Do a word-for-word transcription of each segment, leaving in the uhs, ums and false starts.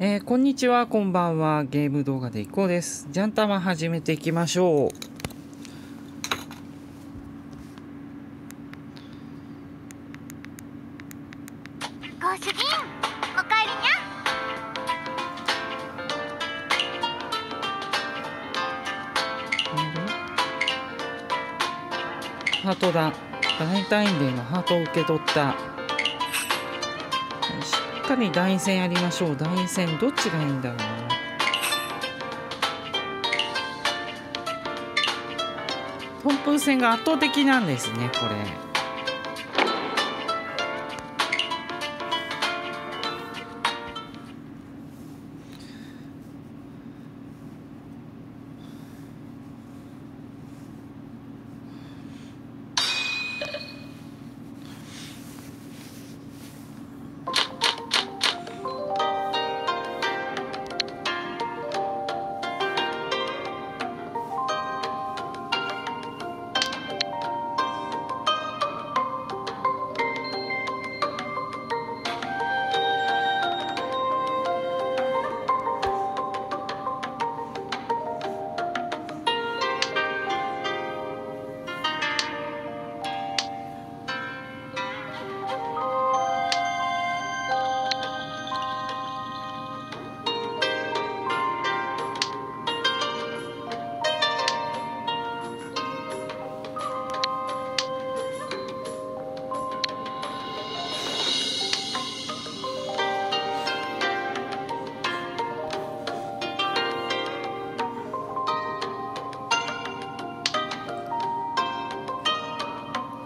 えー、こんにちは、こんばんは。ゲーム動画でいこうです。ジャンタマ始めていきましょう。ご主人、おかえりにゃ。ハートだ。バレンタインデーのハートを受け取った。しっかり台戦やりましょう。台戦どっちがいいんだろうな。本風戦が圧倒的なんですね、これ。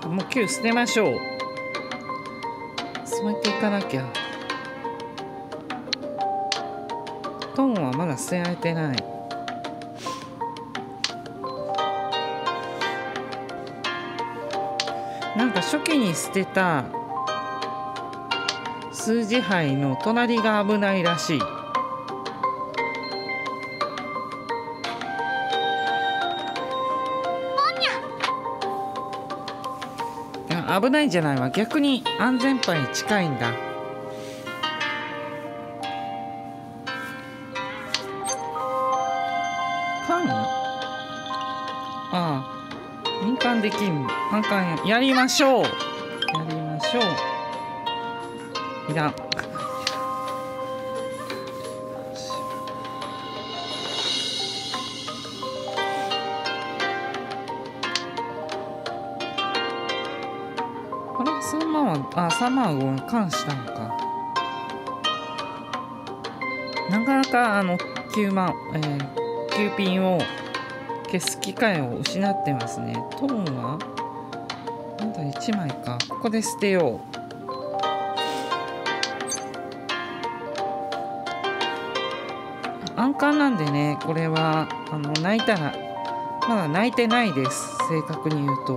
もうきゅう捨てましょう。添えていかなきゃ。トンはまだ捨てられてない。なんか初期に捨てた数字牌の隣が危ないらしい。危ないんじゃないわ。逆に安全牌に近いんだ。缶？ああ、民間できん。カンカンやりましょう。やりましょう。いらん。あ、さんまんを関したのか。なかなかあのきゅうまん、えー、きゅうピンを消す機会を失ってますね。トーンはまだいちまいか。ここで捨てよう。暗冠なんでね、これはあの泣いたらまだ泣いてないです、正確に言うと。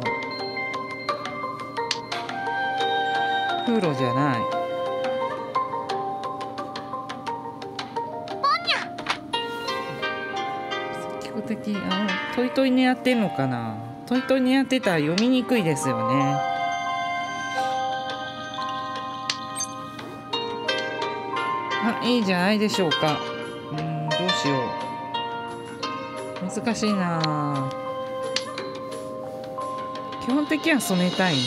プロじゃない。積極的。あのトイトイ狙ってんのかな。トイトイ狙ってたら読みにくいですよね。あ、いいじゃないでしょうか。うん、どうしよう。難しいな。基本的には染めたいね。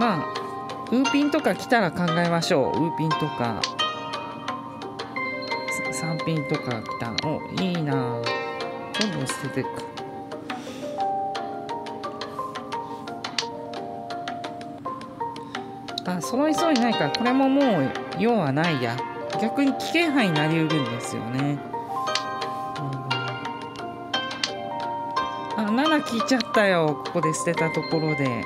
まあ、ウーピンとか来たら考えましょう。ウーピンとかさんピンとか来た。お、いいな。どんどん捨てていく。あ、揃いそうにないからこれももう用はないや。逆に危険範囲になりうるんですよね。うん、あ、なな聞いちゃったよ。ここで捨てたところで。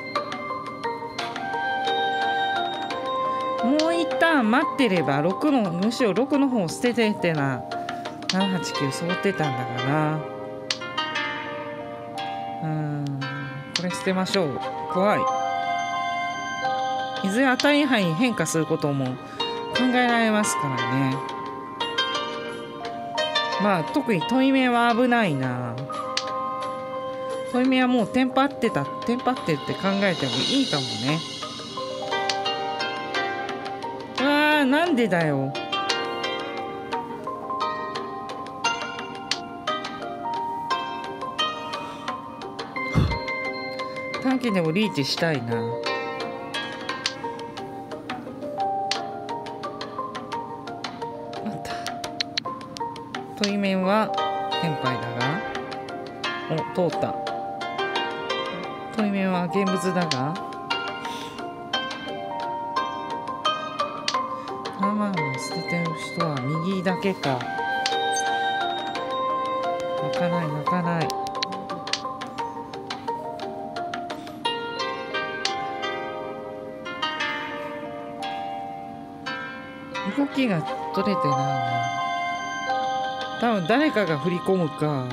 もう一旦待ってればろくの、むしろろくの方を捨ててってな。ななはちきゅう揃ってたんだからな。うん、これ捨てましょう。怖い。いずれ当たり範囲に変化することも考えられますからね。まあ特に問い目は危ないな。小弓はもうテンパってたテンパってって考えてもいいかもね。あー、なんでだよ。短期でもリーチしたいな。トイメンは天杯だが、お、通った。トイメンは現物だが、生を捨ててる人は右だけか。泣かない泣かない。動きが取れてないな。多分誰かが振り込むか、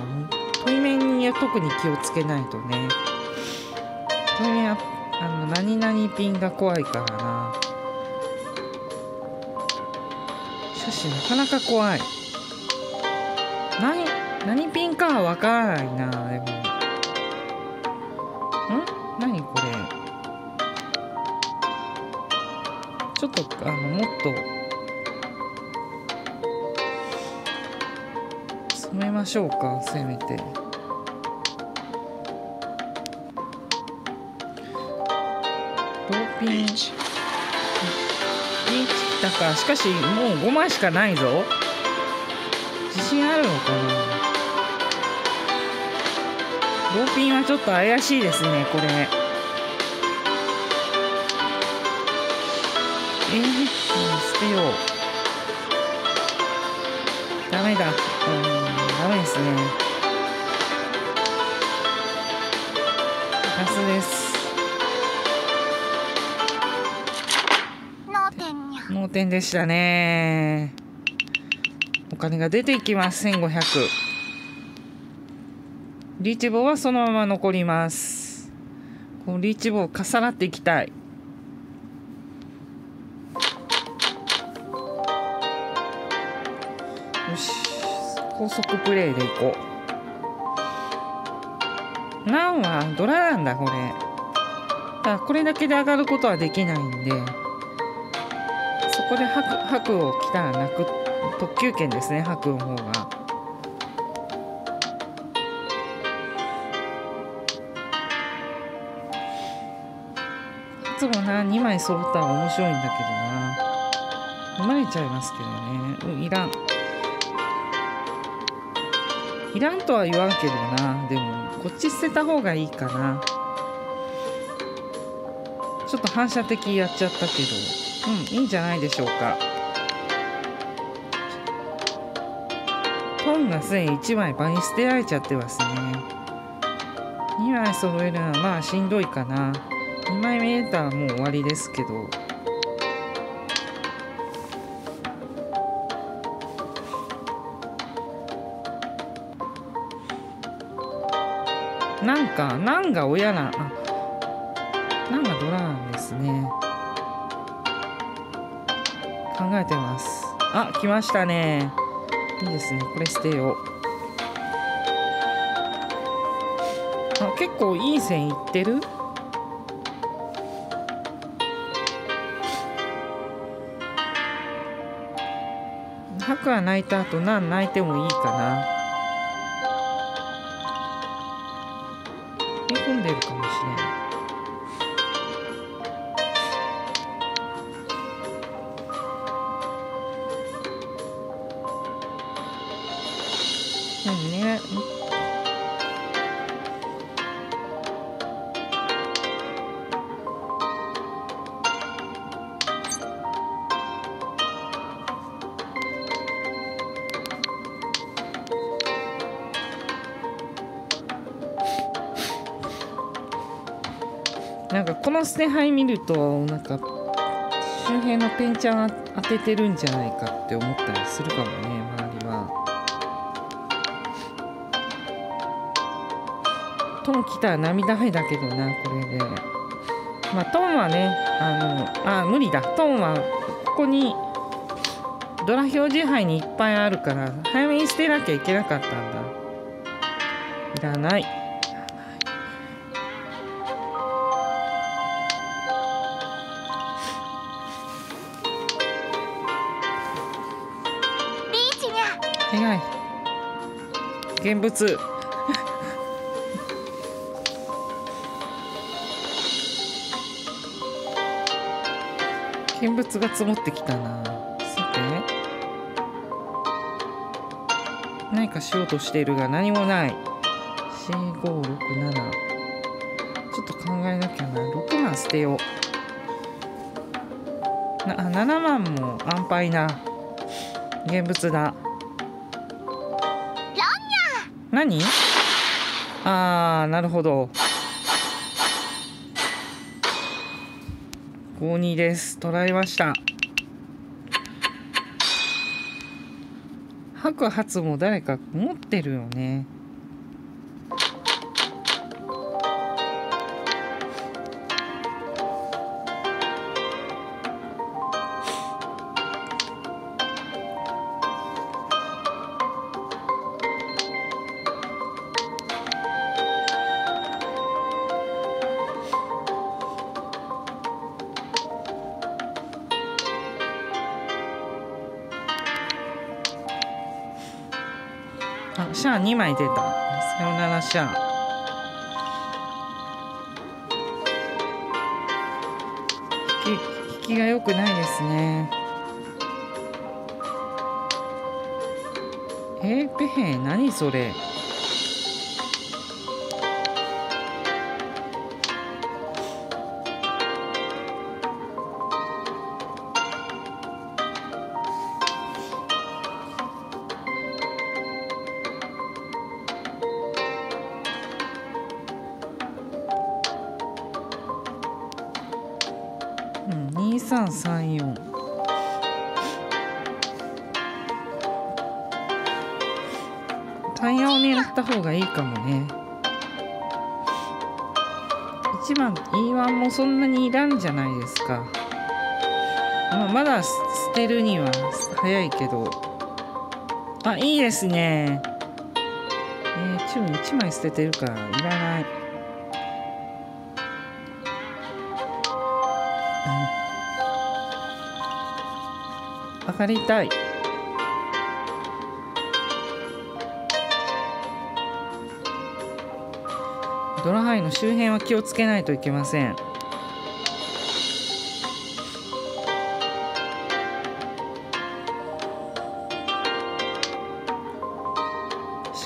対面には特に気をつけないとね。対面はあの何々ピンが怖いからな。しかしなかなか怖い。何何ピンかはわからないな。でもん何これ、ちょっとあのもっと止めましょうか、せめて。ドーピンリーチだから、しかしもうごまいしかないぞ。自信あるのかな。ドーピンはちょっと怪しいですね、これ。えー、捨てよう。ダメだ。うん、ダメですね。パスです。盲点でしたね。お金が出ていきます。せんごひゃく。リーチ棒はそのまま残ります。このリーチ棒を重なっていきたい。よし。高速プレイでいこう。なんはドラなんだこれ。だからこれだけで上がることはできないんで、そこで白を来たら泣く。特急券ですね、白の方が。いつもなにまい揃ったら面白いんだけどな。飲まれちゃいますけどね。うん、いらん。いらんとは言わんけどな。でもこっち捨てた方がいいかな。ちょっと反射的やっちゃったけど、うん、いいんじゃないでしょうか。トンがすでにいちまい場に捨てられちゃってますね。にまい揃えるのはまあしんどいかな。にまいめ得たらもう終わりですけど。なんか、なんが親な、あ、なんがドラなんですね。考えてます。あ、来ましたね。いいですね、これ捨てよう。あ、結構いい線いってる。白は泣いた後、なん泣いてもいいかな。混んでるかもしれない。うんね。なんかこの捨て牌見ると、なんか周辺のペンちゃん当ててるんじゃないかって思ったりするかもね、周りは。トン来たら涙目だけどな、これで。まあトンはね、あの、あ、無理だ。トンはここにドラ表示牌にいっぱいあるから、早めに捨てなきゃいけなかったんだ。いらない。いらない。願い現物見物が積もってきたな。さて何かしようとしているが何もない。よんごろくななちょっと考えなきゃな。ろくまん捨てような。ななまんも安牌な現物だ。何？あーなるほど。ごたいにです。捉えました。白髪も誰か持ってるよね。シャアにまい出た。さよならシャア。引き、引きが良くないですね。えー、ペヘン何それ。にさんさんよんタイヤを狙った方がいいかもね。いちばん イーワン もそんなにいらんじゃないですか、まあ、まだ捨てるには早いけど。あいいですね。えー、チューンいちまい捨ててるからいらない。上がりたい。ドラハイの周辺は気をつけないといけません。し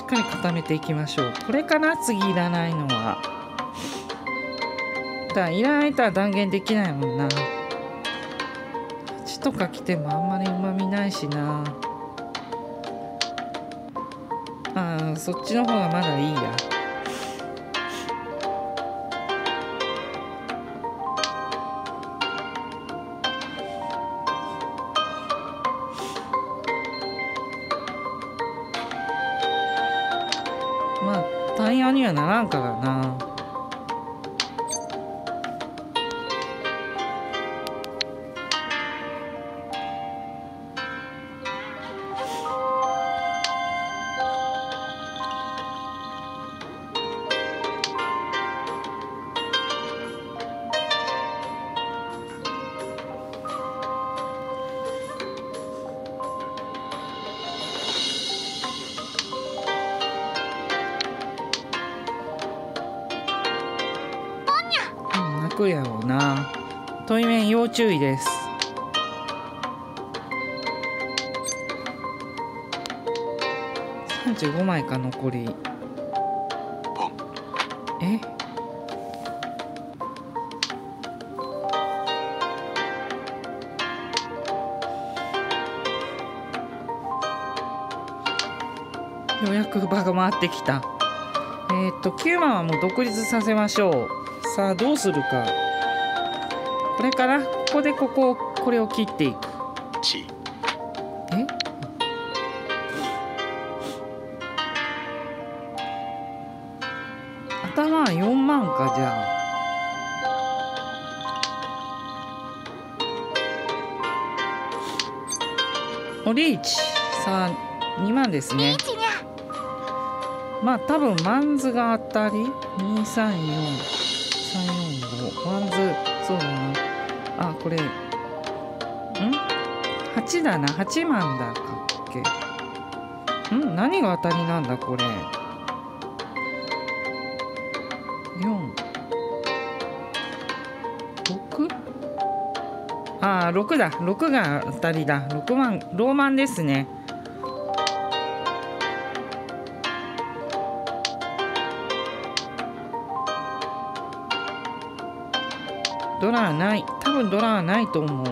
っかり固めていきましょう。これかな次いらないのは。だからいらないとは断言できないもんな。とか来てもあんまりうまみないしな。ああそっちの方がまだいいや。まあタイヤにはならんからな。やろうな。対面要注意です。さんじゅうごまいか残り。え？ようやく場が回ってきた。えっときゅうまんはもう独立させましょう。さあどうするか。これからここでここをこれを切っていく。え？頭はよんまんか。じゃあおリーチ。さあにまんですね。まあ多分マンズが当たりにさんよんワンズ、そうだな。あ、これん ?はち だな。はちまんだかっけ。ん、何が当たりなんだこれ。よん、ろく、ああろくだ、ろくが当たりだ。ろくばんローマンですね。ドラはない、多分ドラはないと思う。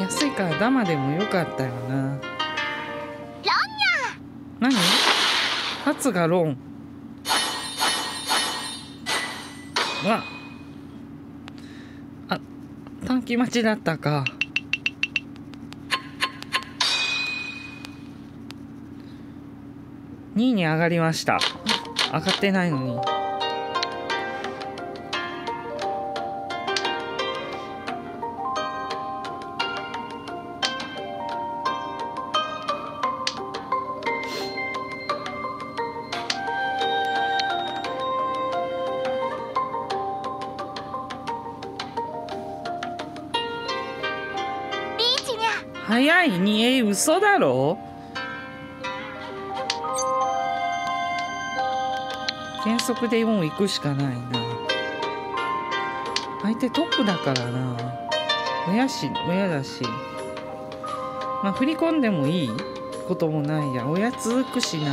安いからダマでもよかったよな。何？ハツがロン。うわ。あ、短期待ちだったか。にいに上がりました。上がってないのに。早いに、え、嘘だろ。原則でもう行くしかないな。相手トップだからな。親し親だし、まあ振り込んでもいいこともないや。親続くしな。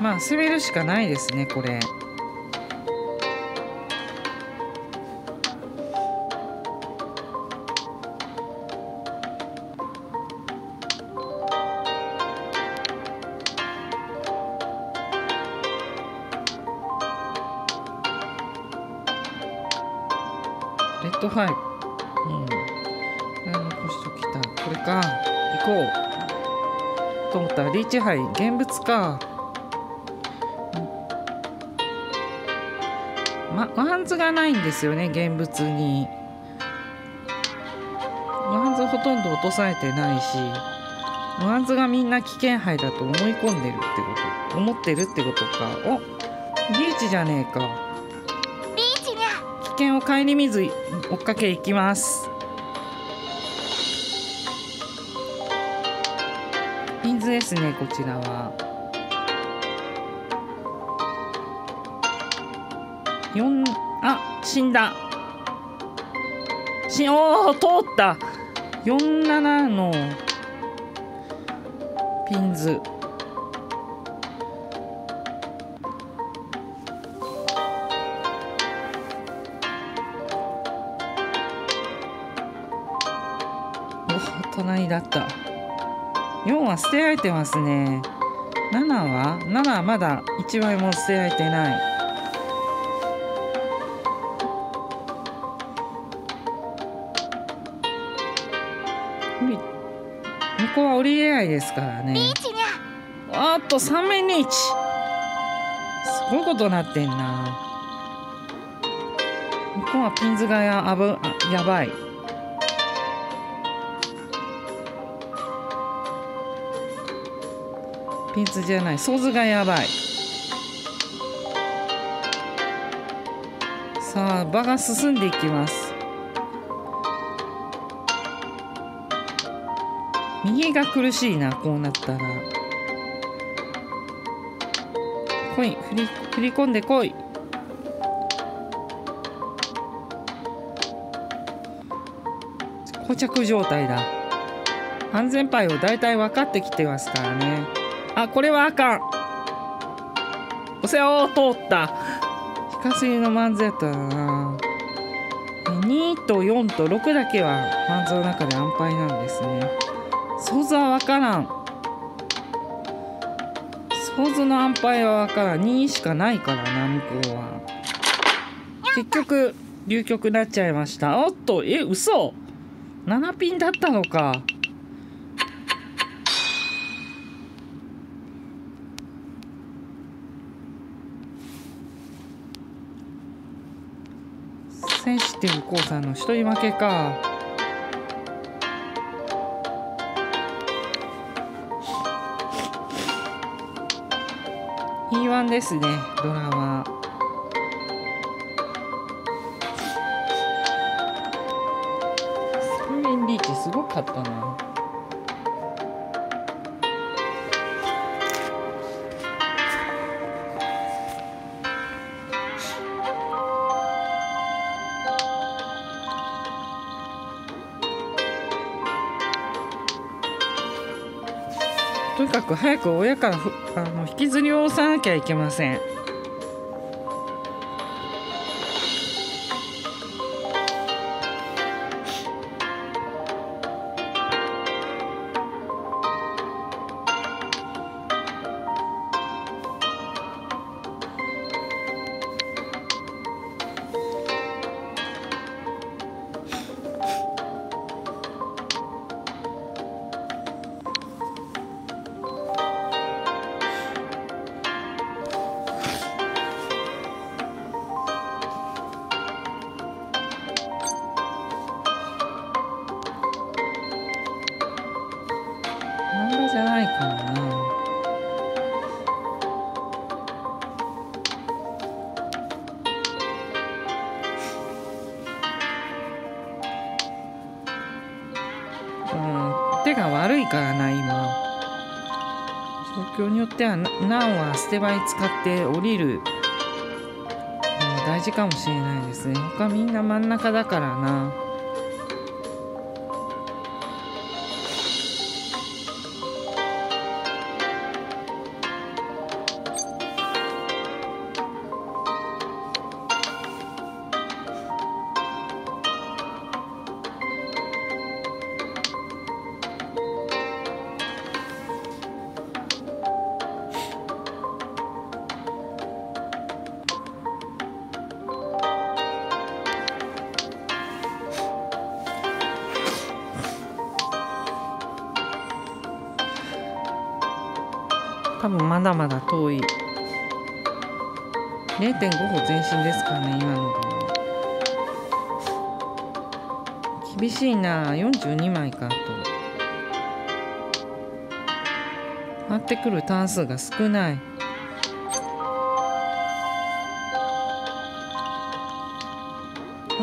まあ攻めるしかないですねこれ。レッドファイブ、うん、残しときた。これか、行こうと思ったらリーチ杯現物か。ま、ワンズがないんですよね現物に。ワンズほとんど落とされてないし、ワンズがみんな危険杯だと思い込んでるってこと、思ってるってことか。お、リーチじゃねえか。リーチにゃ。危険を顧みず追っかけいきます。ピンズですねこちらは。よん、あ、死んだ。し、おー、通った。よんじゅうななのピンズ。お、隣だった。よんは捨てられてますね。ななは ?なな はまだいちまいも捨てられてない。ここは降りれないですからね。あっとさんぶんのいち、すごいことなってんな。向こうはピンズが や, あぶあやばい。ピンズじゃない、ソーズがやばい。さあ場が進んでいきます。右が苦しいな、こうなったら。来い、振り、振り込んでこい。膠着状態だ。安全牌を大体分かってきてますからね。あ、これはあかん。お世話を通った。引かすぎのマンズやったな。にとよんとろくだけはマンズの中で安牌なんですね。ソーズは分からん。ソーズの安牌は分からん。にしかないからな向こうは。結局流局になっちゃいました。おっと、え、嘘、ななピンだったのか。センシティブコウさんの一人負けか。ピーワン ですね、ドラマ。スプーンリーチすごかったな。とにかく早く親からふあの引きずりを押さなきゃいけません。じゃないかな。うん、手が悪いからな今。状況によっては難は捨て場に使って降りる、うん、大事かもしれないですね。他みんな真ん中だからな。多分まだまだ遠い。 れいてんご 歩前進ですからね今のが。厳しいな。よんじゅうにまいかと。回ってくるターン数が少ない。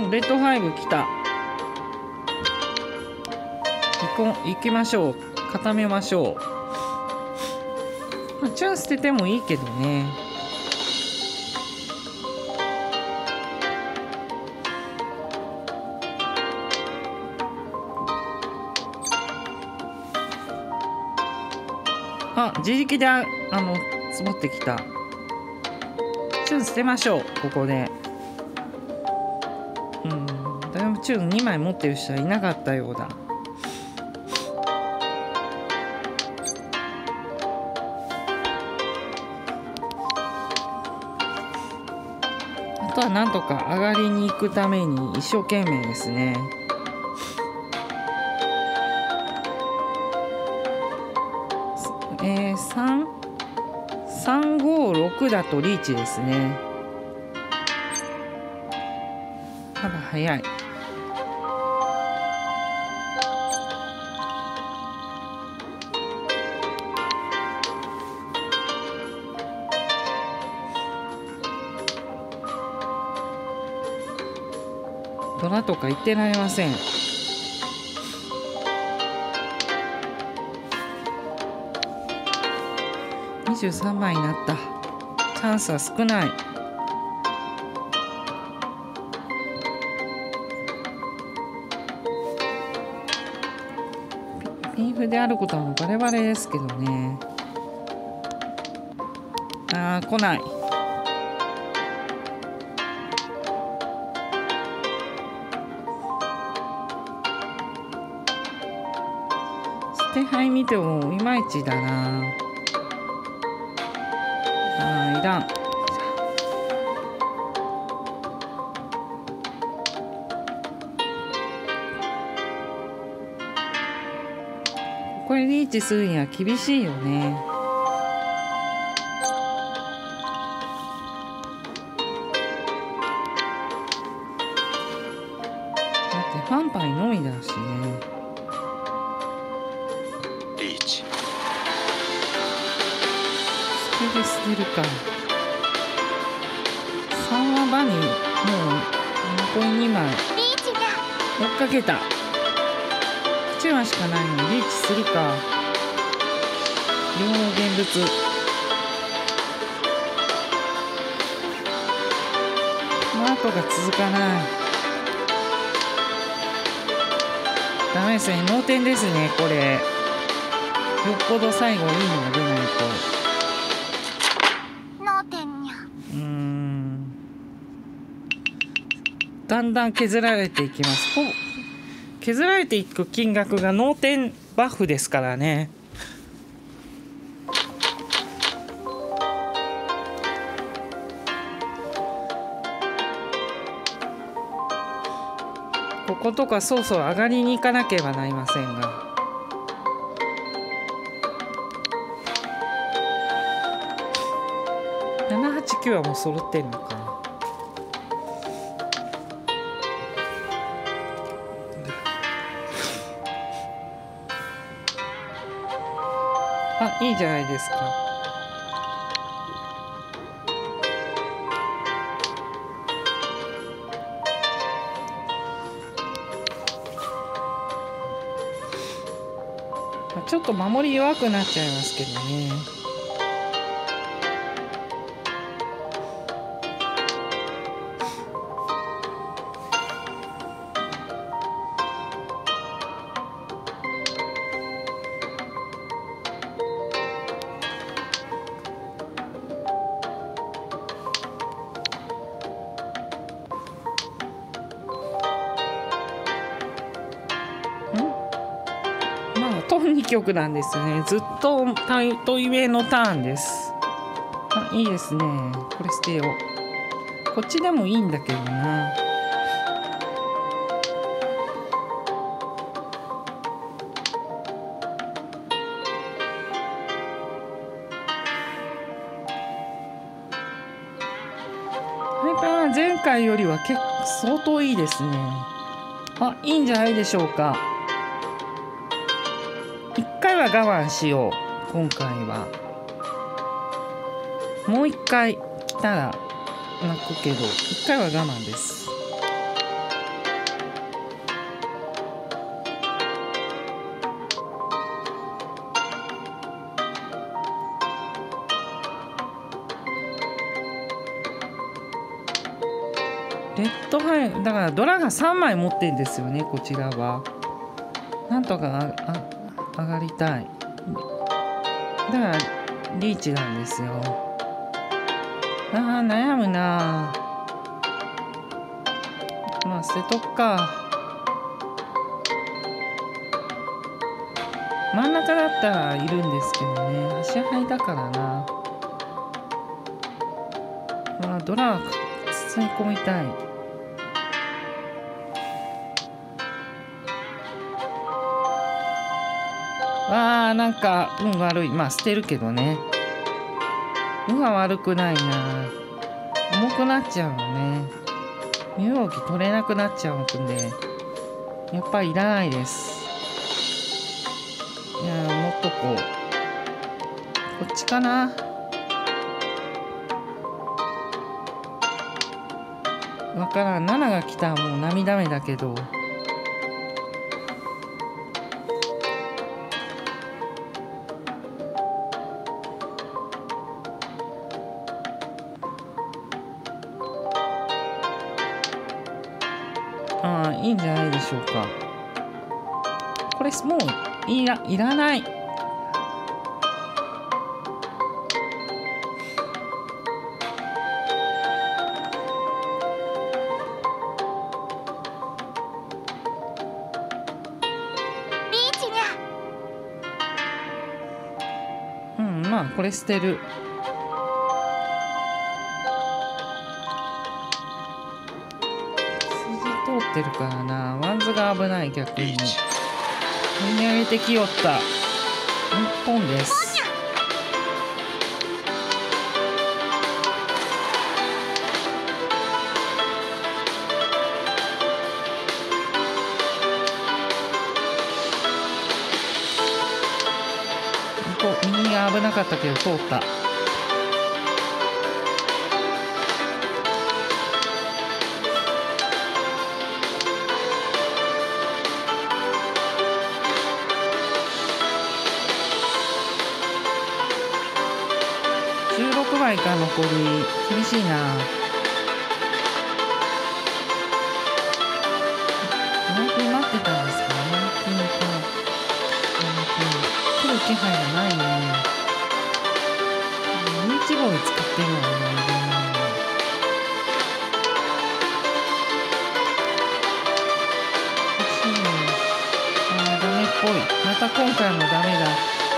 レッドご来た。行こ、行きましょう。固めましょう。まあ、チュン捨ててもいいけどね。あ、自力であの積もってきた。チュン捨てましょうここで。うん、だいぶチュンにまい持ってる人はいなかったようだ。あとはなんとか上がりに行くために一生懸命ですね。えー、さん、さんごろくだとリーチですね。ただ早い。ドラとか言ってられません。にじゅうさんまいになった。チャンスは少ない。ピンフであることはもうバレバレですけどね。ああ、来ない。手配見てもいまいちだな。ああ、いらん。これリーチするには厳しいよね。だってファンパイのみだしね。ス手で捨てるか。さんはバニー、もう残りにまい。追っかけた。いちまいしかないのにリーチするか。両方現物。マークが続かない。ダメですね、脳天ですね、これ。よっぽど最後いいのが出ないと。うーん、だんだん削られていきます。削られていく金額が脳天バフですからね。こことかそうそう上がりに行かなければなりませんが、ななはちきゅうはもう揃ってるのかな。あ、いいじゃないですか。ちょっと守り弱くなっちゃいますけどね。にきょくなんですね。ずっと問い目のターンです。あ、いいですね。これ捨てよう。こっちでもいいんだけどな。前回よりは結構相当いいですね。あ、いいんじゃないでしょうか。いっかいは我慢しよう。今回はもういっかい来たら泣くけど、いっかいは我慢です。レッドハイだからドラがさんまい持ってるんですよね。こちらはなんとかああ上がりたい。だからリーチなんですよ。あー、悩むな。まあ捨てとっか。真ん中だったらいるんですけどね、足配だからな。まあドラは包み込みたい。わあ、なんか運悪い。まあ捨てるけどね、運は悪くないな。重くなっちゃうのね。身動き取れなくなっちゃうんで、やっぱりいらないです。いや、持っとこう。こっちかな。わからん。ななが来たらもう涙目だけど、いいんじゃないでしょうか。これもういら、いらない。うん、まあこれ捨てる。てるからな。ワンズが危ない。逆に踏み上げてきよった。日本です。右が危なかったけど通った。じゅうろくばいか、残り厳しいな。何分待ってたんですかね。ピンかピン来る気配がないね。じゅういちごう使ってるのかな。おい、また今回もダメだ。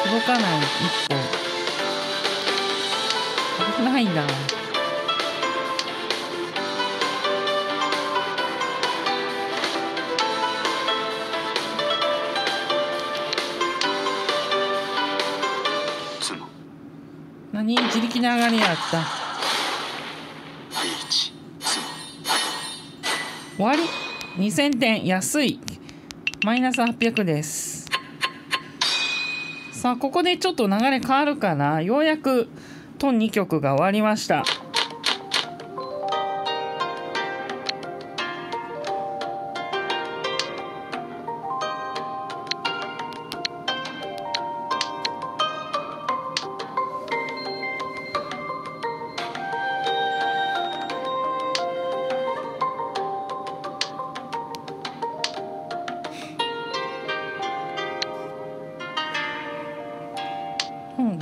届かないいっぽん。危ないな。何、自力で上がりやった。終わり。にせんてん、安い。マイナスはっぴゃくです。さあ、ここでちょっと流れ変わるかな。ようやくトンにきょくが終わりました。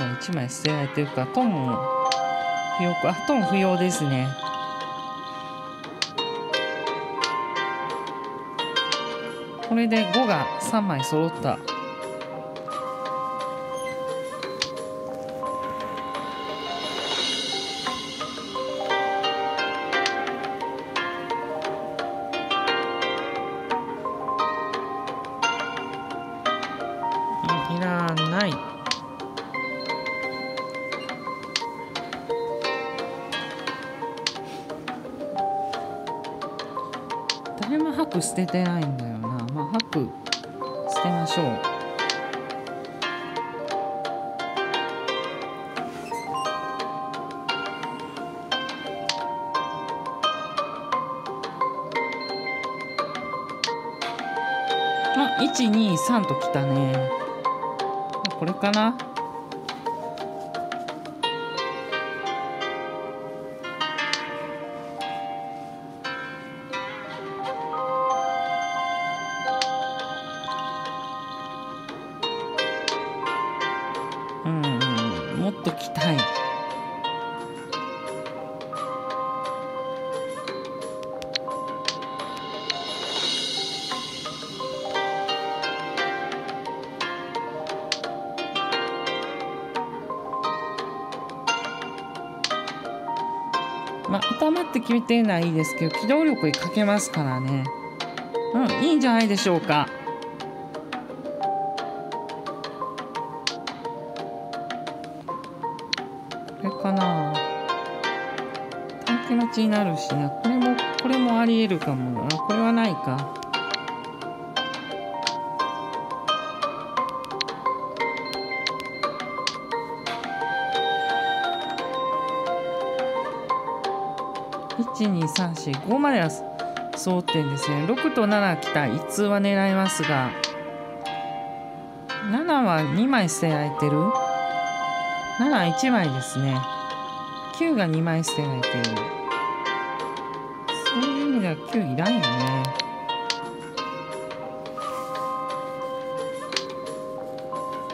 いちまい捨てられてるか。トンも不要か。トン不要ですね。これでごがさんまい揃った。いらない。誰も白捨ててないんだよな。まあ白捨てましょう。あ、いちにさんときたね。これかな。もっと来たい。まあ頭って決めてるのはいいですけど、機動力にかけますからね。うん、いいんじゃないでしょうか。になるしな。これもこれもありえるかもな。これはないか。いちにさんしごまでは争ってんですね。ろくとなな来た。いち通は狙いますが、ななはにまい捨てられてる。ななはいちまいですね。きゅうがにまい捨てられている。そういう意味ではきゅういらんよね。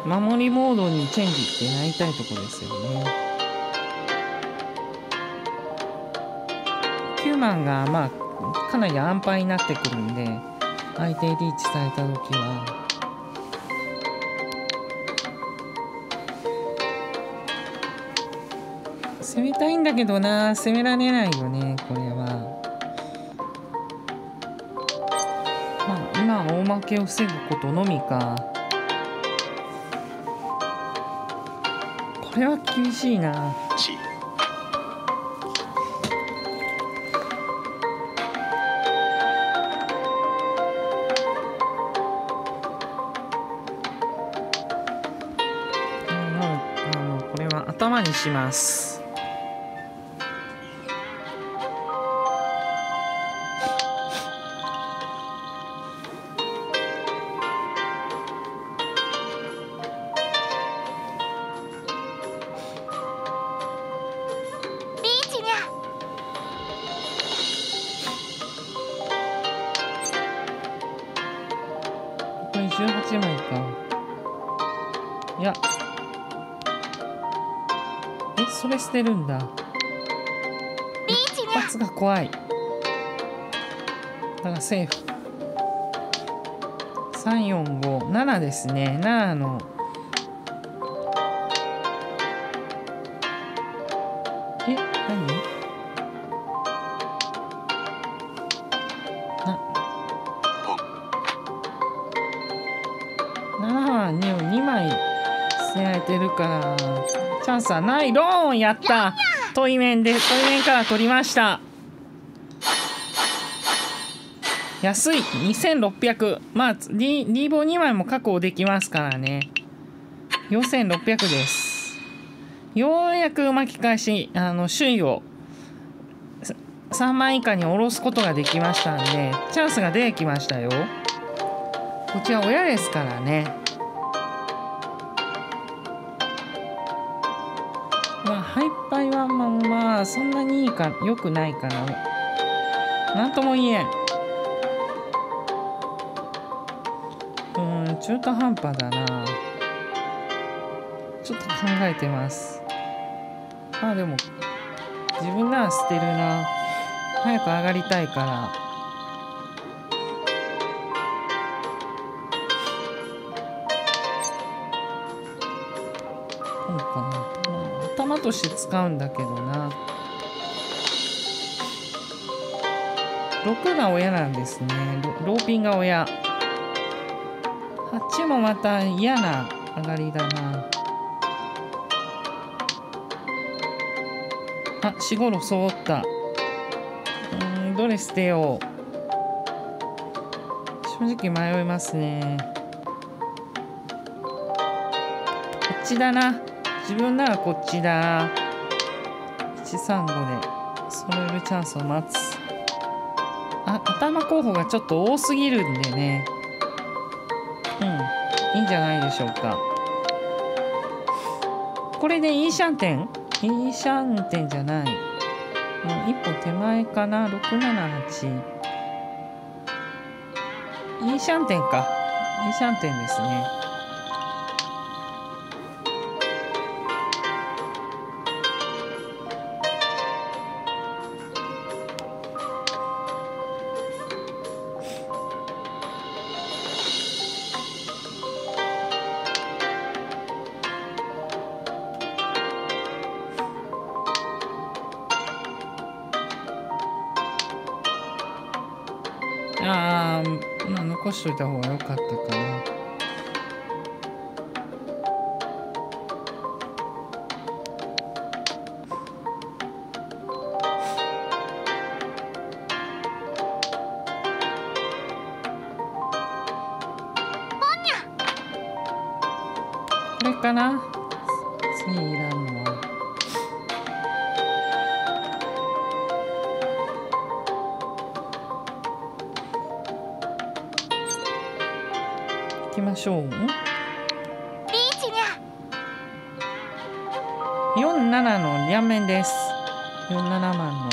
守りモードにチェンジってなりたいとこですよね。きゅうばんがまあかなり安牌になってくるんで、相手リーチされた時は攻めたいんだけどな。攻められないよね、これは。今は大負けを防ぐことのみか。これは厳しいな。もう、あの、これは頭にします。いちまいか。いや。え、それ捨てるんだ。一発が怖い。だからセーフ。さん、よん、ご、ななですね。ななの。え、何？出るからチャンスはない。ローンやった。対面で対面から取りました。安いにせんろっぴゃく。まあリーボーにまいも確保できますからね。よんせんろっぴゃくです。ようやく巻き返し、あの首位をさんまい以下に下ろすことができましたんで、チャンスが出てきましたよ。こちら親ですからね。ハイパイはまあまあそんなにいいか良くないかな。なんとも言えん。うん、中途半端だな。ちょっと考えてます。まあでも自分なら捨てるな。早く上がりたいから。として使うんだけどな。ろくが親なんですね。 ロ, ローピンが親。はちもまた嫌な上がりだな。あ、よん、ご、ろく揃った。うん、どれ捨てよう。正直迷いますね。こっちだな。自分ならこっちだ。いち、さん、ごで揃えるチャンスを待つ。あ、頭候補がちょっと多すぎるんでね。うん、いいんじゃないでしょうか。これでイーシャンテン、イーシャンテンじゃない、もう一歩手前かな。ろく、なな、はち。イーシャンテンか。イーシャンテンですね。あー、まあ残しといた方が良かったかな。これかな。次いらんのは。行きましょう。よん、ななの両面です。よん、ななまんの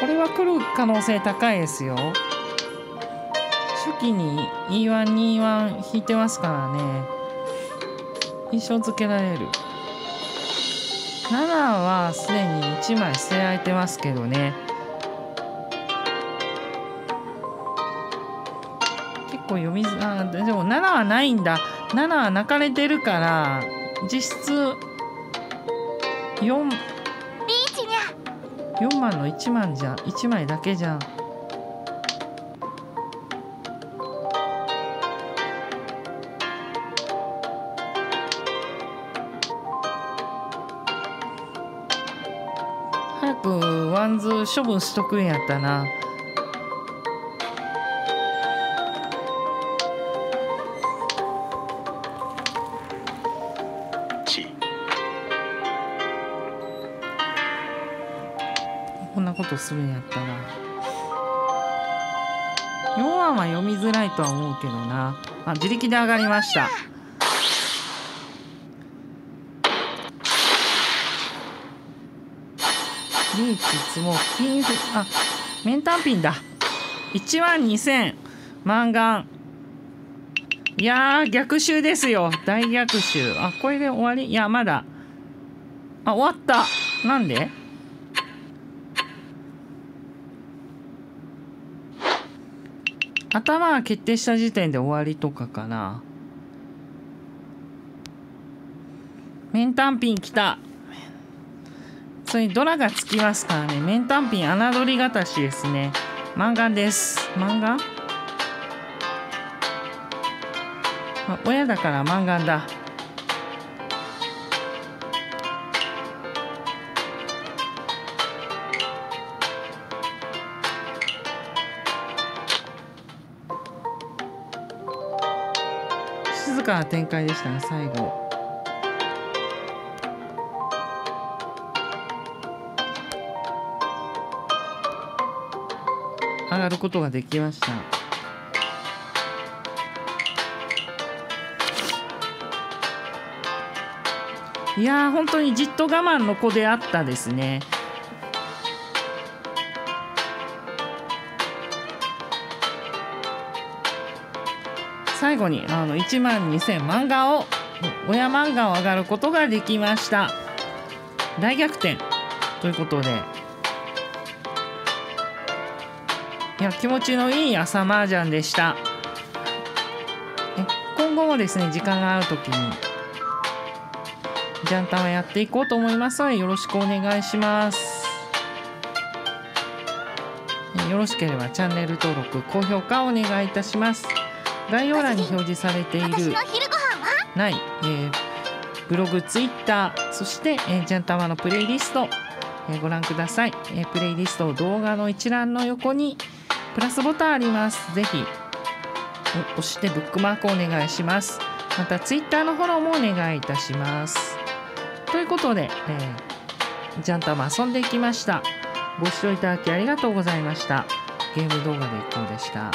これは来る可能性高いですよ。初期に イーワン、ニーワン 引いてますからね。印象付けられる。ななはすでにいちまい捨てられてますけどね。読みづらい。でもななはないんだ。ななは泣かれてるから実質よんまんのいちまんじゃん。いちまいだけじゃん。早くワンズ処分しとくんやったな。こんなことするんやったら。よんばんは読みづらいとは思うけどな。あ、自力で上がりました。リーチ積もう金フ。あ、面単品だ。いちまんにせん。マンガンいやー、逆襲ですよ。大逆襲。あ、これで終わり？いや、まだ。あ、終わった。なんで？頭が決定した時点で終わりとかかな。メンタンピン来た。それにドラがつきますからね。メンタンピン侮りがたしですね。漫画です。漫画？あ、親だから漫画だ。静かな展開でしたね、最後。上がることができました。いやー、本当にじっと我慢の子であったですね。最後にあのいちまんにせん漫画を親漫画を上がることができました。大逆転ということで、いや、気持ちのいい朝麻雀でした。え、今後もですね、時間があるときにジャンタンはやっていこうと思いますので、よろしくお願いします。よろしければチャンネル登録、高評価をお願いいたします。概要欄に表示されているない、えー、ブログ、ツイッター、そして、えー、ジャンタンはのプレイリスト、えー、ご覧ください。えー、プレイリスト動画の一覧の横にプラスボタンあります。ぜひ押してブックマークをお願いします。またツイッターのフォローもお願いいたします。ということで、えー、ジャンタマ遊んでいきました。ご視聴いただきありがとうございました。ゲーム動画でいこうでした。